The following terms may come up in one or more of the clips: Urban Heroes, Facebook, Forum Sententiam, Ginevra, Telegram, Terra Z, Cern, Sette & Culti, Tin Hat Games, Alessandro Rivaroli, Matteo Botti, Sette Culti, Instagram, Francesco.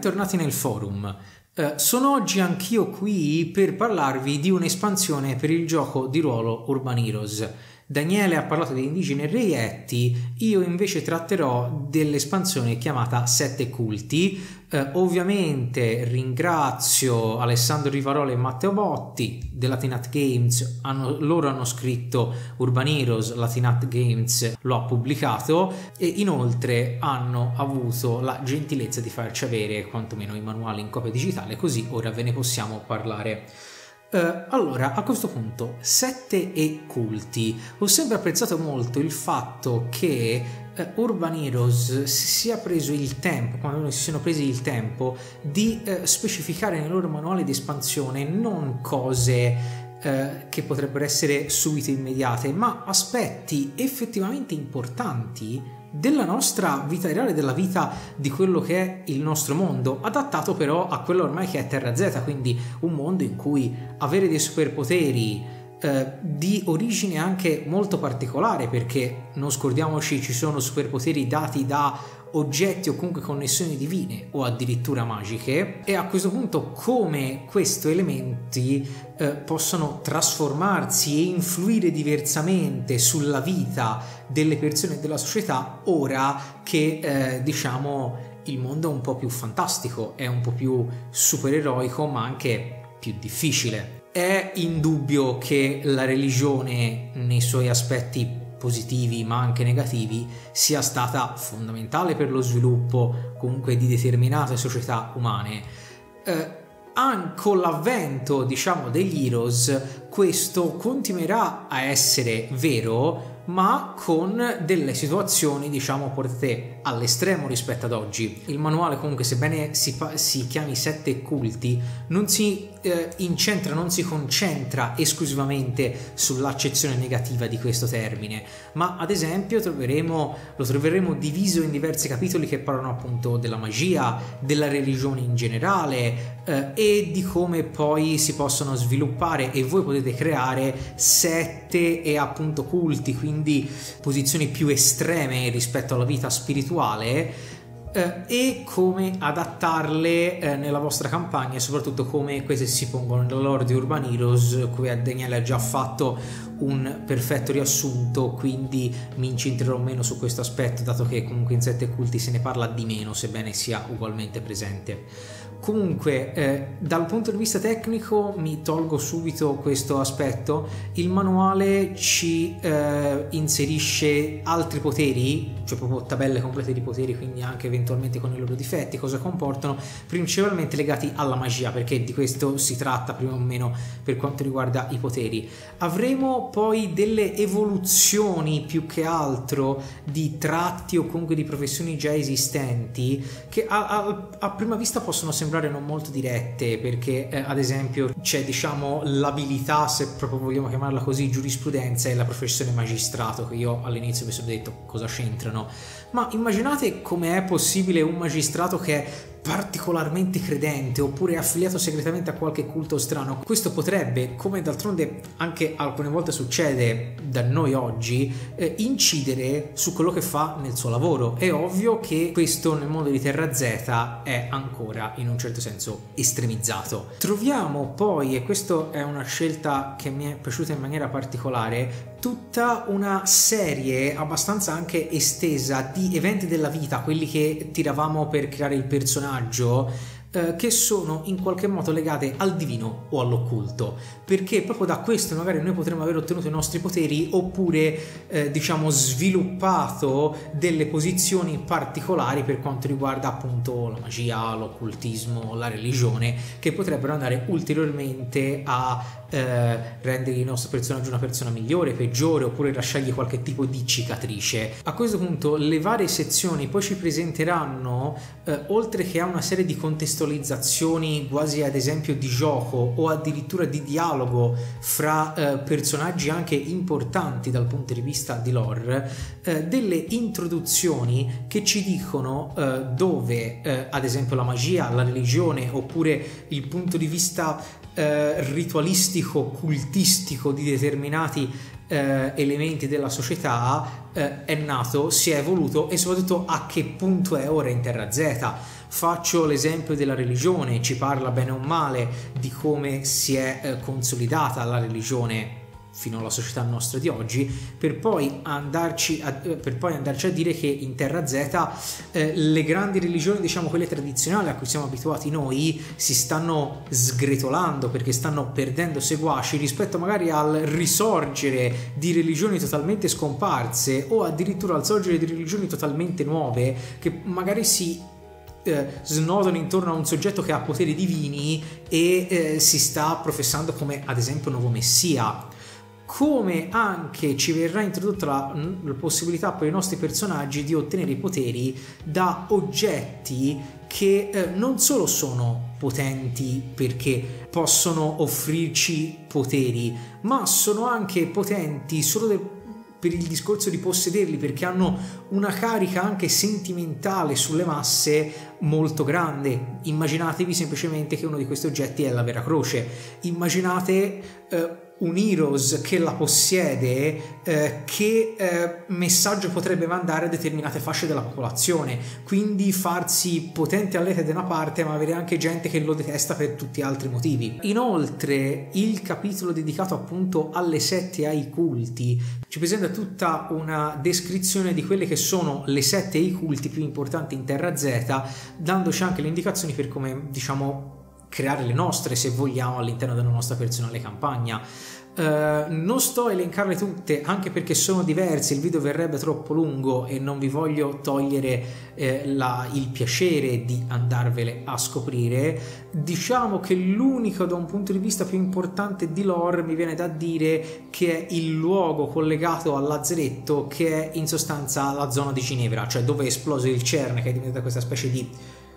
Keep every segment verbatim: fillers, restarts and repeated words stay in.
bentornati nel forum. Eh, sono oggi anch'io qui per parlarvi di un'espansione per il gioco di ruolo Urban Heroes. Daniele ha parlato degli indigeni e reietti, io invece tratterò dell'espansione chiamata Sette Culti. Eh, ovviamente ringrazio Alessandro Rivaroli e Matteo Botti della Tin Hat Games, hanno, loro hanno scritto Urban Heroes, la Tin Hat Games lo ha pubblicato e inoltre hanno avuto la gentilezza di farci avere quantomeno i manuali in copia digitale, così ora ve ne possiamo parlare. Uh, allora, a questo punto, Sette e Culti. Ho sempre apprezzato molto il fatto che uh, Urban Heroes si sia preso il tempo, quando si sono presi il tempo, di uh, specificare nel loro manuale di espansione non cose che potrebbero essere subito immediate, ma aspetti effettivamente importanti della nostra vita reale, della vita di quello che è il nostro mondo, adattato però a quello ormai che è Terra Z, quindi un mondo in cui avere dei superpoteri eh, di origine anche molto particolare, perché non scordiamoci ci sono superpoteri dati da oggetti o comunque connessioni divine o addirittura magiche, e a questo punto come questi elementi eh, possono trasformarsi e influire diversamente sulla vita delle persone e della società ora che eh, diciamo il mondo è un po' più fantastico, è un po' più supereroico ma anche più difficile. È indubbio che la religione nei suoi aspetti positivi ma anche negativi sia stata fondamentale per lo sviluppo comunque di determinate società umane. Eh, anche con l'avvento diciamo degli Heroes questo continuerà a essere vero, ma con delle situazioni diciamo portate all'estremo rispetto ad oggi. Il manuale comunque, sebbene si, si chiami Sette Culti, non si eh, incentra, non si concentra esclusivamente sull'accezione negativa di questo termine, ma ad esempio troveremo, lo troveremo diviso in diversi capitoli che parlano appunto della magia, della religione in generale eh, e di come poi si possono sviluppare e voi potete creare sette e appunto culti, quindi quindi posizioni più estreme rispetto alla vita spirituale eh, e come adattarle eh, nella vostra campagna, e soprattutto come queste si pongono nella lore di Urban Heroes, cui Daniele ha già fatto un perfetto riassunto, quindi mi incentrerò meno su questo aspetto, dato che comunque in Sette Culti se ne parla di meno, sebbene sia ugualmente presente. Comunque eh, dal punto di vista tecnico mi tolgo subito questo aspetto, il manuale ci eh, inserisce altri poteri, cioè proprio tabelle complete di poteri, quindi anche eventualmente con i loro difetti, cosa comportano, principalmente legati alla magia, perché di questo si tratta più o meno per quanto riguarda i poteri. Avremo poi delle evoluzioni più che altro di tratti o comunque di professioni già esistenti che a, a, a prima vista possono sembrare non molto dirette, perché eh, ad esempio c'è diciamo l'abilità, se proprio vogliamo chiamarla così, giurisprudenza e la professione magistrato, che io all'inizio mi sono detto cosa c'entrano, ma immaginate come è possibile un magistrato che è particolarmente credente oppure affiliato segretamente a qualche culto strano. Questo potrebbe, come d'altronde anche alcune volte succede da noi oggi, eh, incidere su quello che fa nel suo lavoro. È ovvio che questo nel mondo di Terra Z è ancora in un certo senso estremizzato. Troviamo poi, e questa è una scelta che mi è piaciuta in maniera particolare, tutta una serie abbastanza anche estesa di eventi della vita, quelli che tiravamo per creare il personaggio, Eh, che sono in qualche modo legate al divino o all'occulto, perché proprio da questo magari noi potremmo aver ottenuto i nostri poteri oppure eh, diciamo sviluppato delle posizioni particolari per quanto riguarda appunto la magia, l'occultismo, la religione, che potrebbero andare ulteriormente a eh, rendere il nostro personaggio una persona migliore, peggiore, oppure lasciargli qualche tipo di cicatrice. A questo punto le varie sezioni poi ci presenteranno eh, oltre che a una serie di contestualizzazioni quasi ad esempio di gioco o addirittura di dialogo fra eh, personaggi anche importanti dal punto di vista di lore, eh, delle introduzioni che ci dicono eh, dove eh, ad esempio la magia, la religione oppure il punto di vista eh, ritualistico, cultistico di determinati eh, elementi della società eh, è nato, si è evoluto e soprattutto a che punto è ora in Terra Z. Faccio l'esempio della religione, ci parla bene o male di come si è consolidata la religione fino alla società nostra di oggi, per poi andarci a, per poi andarci a dire che in Terra Z eh, le grandi religioni, diciamo quelle tradizionali a cui siamo abituati noi, si stanno sgretolando perché stanno perdendo seguaci rispetto magari al risorgere di religioni totalmente scomparse o addirittura al sorgere di religioni totalmente nuove che magari si Eh, snodano intorno a un soggetto che ha poteri divini e eh, si sta professando come ad esempio nuovo messia. Come anche ci verrà introdotta la, la possibilità per i nostri personaggi di ottenere i poteri da oggetti che eh, non solo sono potenti perché possono offrirci poteri, ma sono anche potenti solo del per il discorso di possederli, perché hanno una carica anche sentimentale sulle masse molto grande. Immaginatevi semplicemente che uno di questi oggetti è la Vera Croce. Immaginate eh, un Heroes che la possiede, eh, che eh, messaggio potrebbe mandare a determinate fasce della popolazione, quindi farsi potente all'ete da una parte ma avere anche gente che lo detesta per tutti altri motivi. Inoltre il capitolo dedicato appunto alle sette e ai culti ci presenta tutta una descrizione di quelle che sono le sette e i culti più importanti in Terra Z, dandoci anche le indicazioni per come, diciamo, creare le nostre, se vogliamo, all'interno della nostra personale campagna. Eh, non sto a elencarle tutte, anche perché sono diverse, il video verrebbe troppo lungo e non vi voglio togliere eh, la, il piacere di andarvele a scoprire. Diciamo che l'unico, da un punto di vista più importante di lore, mi viene da dire che è il luogo collegato al lazzaretto, che è in sostanza la zona di Ginevra, cioè dove è esploso il Cern, che è diventata questa specie di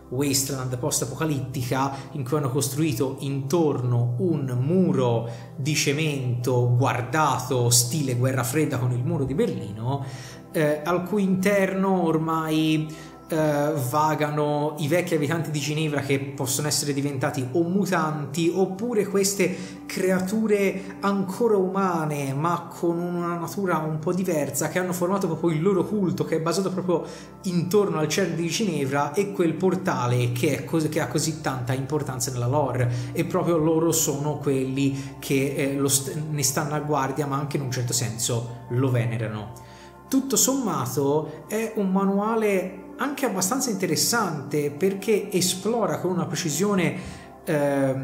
wasteland post-apocalittica in cui hanno costruito intorno un muro di cemento guardato stile guerra fredda con il muro di Berlino, eh, al cui interno ormai eh, vagano i vecchi abitanti di Ginevra, che possono essere diventati o mutanti oppure queste creature ancora umane ma con una natura un po' diversa, che hanno formato proprio il loro culto, che è basato proprio intorno al Cern di Ginevra e quel portale che, è cos- che ha così tanta importanza nella lore, e proprio loro sono quelli che eh, lo st- ne stanno a guardia, ma anche in un certo senso lo venerano. Tutto sommato è un manuale anche abbastanza interessante, perché esplora con una precisione eh,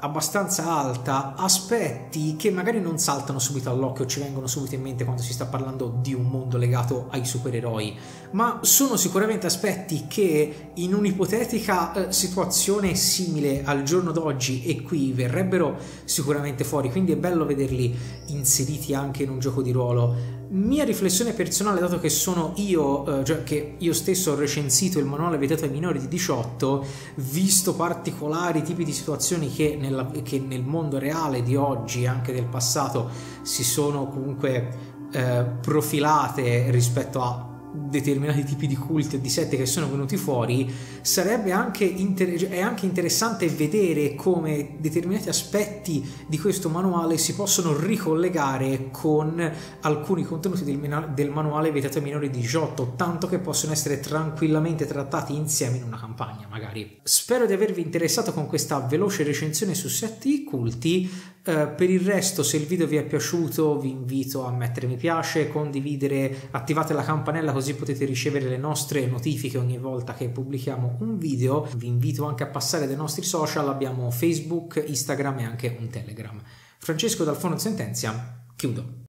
abbastanza alta aspetti che magari non saltano subito all'occhio, ci vengono subito in mente quando si sta parlando di un mondo legato ai supereroi, ma sono sicuramente aspetti che in un'ipotetica eh, situazione simile al giorno d'oggi e qui verrebbero sicuramente fuori, quindi è bello vederli inseriti anche in un gioco di ruolo. Mia riflessione personale, dato che sono io, eh, cioè che io stesso ho recensito il manuale vietato ai minori di diciotto, visto particolari tipi di situazioni che, nella, che nel mondo reale di oggi e anche del passato si sono comunque eh, profilate rispetto a determinati tipi di culti e di sette che sono venuti fuori, sarebbe anche inter- è anche interessante vedere come determinati aspetti di questo manuale si possono ricollegare con alcuni contenuti del, del manuale vietato ai minori di diciotto, tanto che possono essere tranquillamente trattati insieme in una campagna magari. Spero di avervi interessato con questa veloce recensione su Sette Culti. Uh, per il resto, se il video vi è piaciuto, vi invito a mettere mi piace, condividere, attivate la campanella così potete ricevere le nostre notifiche ogni volta che pubblichiamo un video. Vi invito anche a passare dai nostri social, abbiamo Facebook, Instagram e anche un Telegram. Francesco dal Forum Sententiam, chiudo.